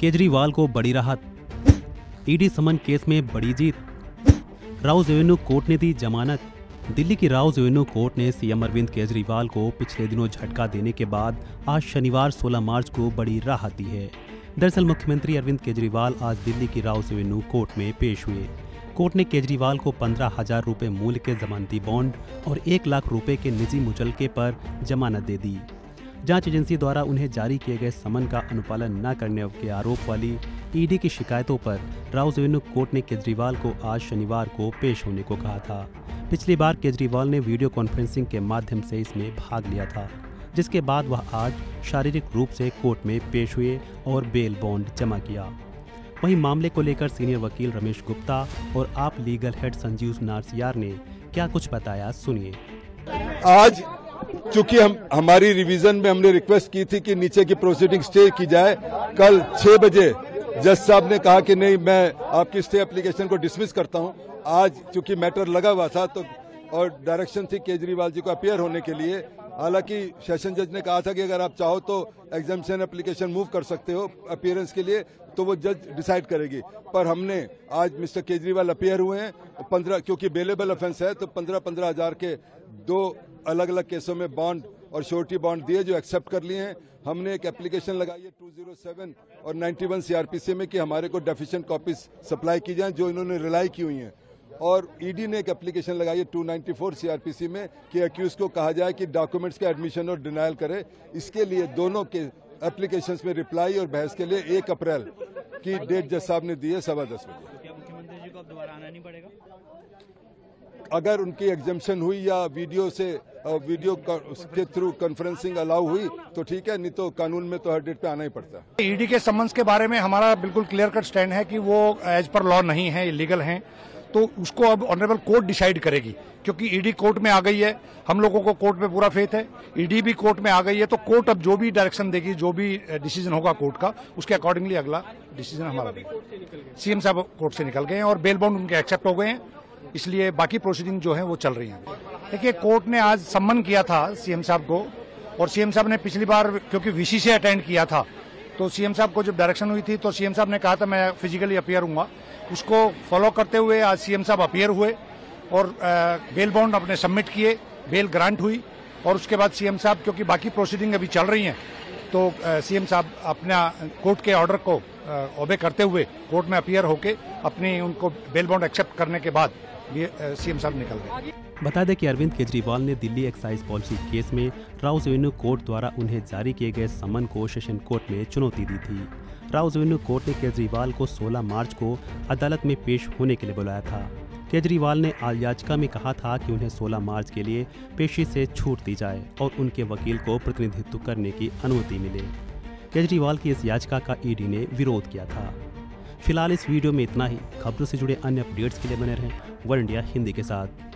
केजरीवाल को बड़ी राहत, ईडी समन केस में बड़ी जीत। राउज कोर्ट ने दी जमानत। दिल्ली की राउज कोर्ट ने सीएम अरविंद केजरीवाल को पिछले दिनों झटका देने के बाद आज शनिवार 16 मार्च को बड़ी राहत दी है। दरअसल मुख्यमंत्री अरविंद केजरीवाल आज दिल्ली की राउज कोर्ट में पेश हुए। कोर्ट ने केजरीवाल को 15,000 रुपये मूल्य के जमानती बॉन्ड और 1 लाख रुपये के निजी मुचलके पर जमानत दे दी। जांच एजेंसी द्वारा उन्हें जारी किए गए समन का अनुपालन न करने के आरोप वाली ईडी की शिकायतों पर राउज कोर्ट ने केजरीवाल को आज शनिवार को पेश होने को कहा था। पिछली बार केजरीवाल ने वीडियो कॉन्फ्रेंसिंग के माध्यम से इसमें भाग लिया था, जिसके बाद वह आज शारीरिक रूप से कोर्ट में पेश हुए और बेल बॉन्ड जमा किया। वहीं मामले को लेकर सीनियर वकील रमेश गुप्ता और आप लीगल हेड संजीव नारसियार ने क्या कुछ बताया, सुनिए। आज चूंकि हमारी रिवीजन में हमने रिक्वेस्ट की थी कि नीचे की प्रोसीडिंग स्टे की जाए, कल 6 बजे जज साहब ने कहा कि नहीं, मैं आपकी स्टे एप्लीकेशन को डिसमिस करता हूँ। आज चूंकि मैटर लगा हुआ था तो और डायरेक्शन थी केजरीवाल जी को अपियर होने के लिए, हालांकि सेशन जज ने कहा था कि अगर आप चाहो तो एग्जामिशन एप्लीकेशन मूव कर सकते हो अपीयरेंस के लिए, तो वो जज डिसाइड करेगी। पर हमने आज मिस्टर केजरीवाल अपीयर हुए हैं 15, क्योंकि बेलेबल ऑफेंस है, तो 15,000 के 2 अलग अलग केसों में बॉन्ड और श्योरिटी बॉन्ड दिए जो एक्सेप्ट कर लिए हैं। हमने एक एप्लीकेशन लगाई है 207 और 91 CRPC में कि हमारे को डेफिशिएंट कॉपीज सप्लाई की जाए जो इन्होंने रिलाई की हुई हैं, और ईडी ने एक एप्लीकेशन लगाई है 294 CRPC में कि एक्यूज को कहा जाए कि डॉक्यूमेंट्स का एडमिशन और डिनायल करे। इसके लिए दोनों के एप्लीकेशंस में रिप्लाई और बहस के लिए 1 अप्रैल की डेट जज साहब ने दी है 10:15 बजे। क्या मुख्यमंत्री जी को अब दोबारा आना नहीं पड़ेगा? अगर उनकी एग्जम्पशन हुई या वीडियो के थ्रू कॉन्फ्रेंसिंग अलाउ हुई तो ठीक है, नहीं तो कानून में तो हर डेट पे आना ही पड़ता है। ईडी के सम्मन्स के बारे में हमारा बिल्कुल क्लियर कट स्टैंड है कि वो एज पर लॉ नहीं है, इलीगल है, तो उसको अब ऑनरेबल कोर्ट डिसाइड करेगी, क्योंकि ईडी कोर्ट में आ गई है। हम लोगों को कोर्ट में पूरा फेथ है, ईडी भी कोर्ट में आ गई है, तो कोर्ट अब जो भी डायरेक्शन देगी, जो भी डिसीजन होगा कोर्ट का, उसके अकॉर्डिंगली अगला डिसीजन हमारा देगा। सीएम साहब कोर्ट से निकल गए हैं और बेल बॉन्ड उनके एक्सेप्ट हो गए हैं, इसलिए बाकी प्रोसीडिंग जो है वो चल रही है। देखिए, कोर्ट ने आज सम्मन किया था सीएम साहब को, और सीएम साहब ने पिछली बार क्योंकि वीसी से अटेंड किया था, तो सीएम साहब को जब डायरेक्शन हुई थी तो सीएम साहब ने कहा था मैं फिजिकली अपीयर हूँगा। उसको फॉलो करते हुए आज सीएम साहब अपीयर हुए और बेल बॉन्ड अपने सबमिट किए, बेल ग्रांट हुई, और उसके बाद सीएम साहब, क्योंकि बाकी प्रोसीडिंग अभी चल रही हैं, तो सीएम साहब अपना कोर्ट के ऑर्डर को ओबे करते हुए कोर्ट में अपीयर होके अपनी उनको बेल बॉन्ड एक्सेप्ट करने के बाद सीएम साहब निकल गए। बता दें कि अरविंद केजरीवाल ने दिल्ली एक्साइज पॉलिसी केस में राउज कोर्ट द्वारा उन्हें जारी किए गए समन को सेशन कोर्ट में चुनौती दी थी। राउज कोर्ट ने केजरीवाल को 16 मार्च को अदालत में पेश होने के लिए बुलाया था। केजरीवाल ने याचिका में कहा था कि उन्हें 16 मार्च के लिए पेशी से छूट दी जाए और उनके वकील को प्रतिनिधित्व करने की अनुमति मिले। केजरीवाल की इस याचिका का ईडी ने विरोध किया था। फिलहाल इस वीडियो में इतना ही। खबरों से जुड़े अन्य अपडेट्स के लिए बने रहें वन इंडिया हिंदी के साथ।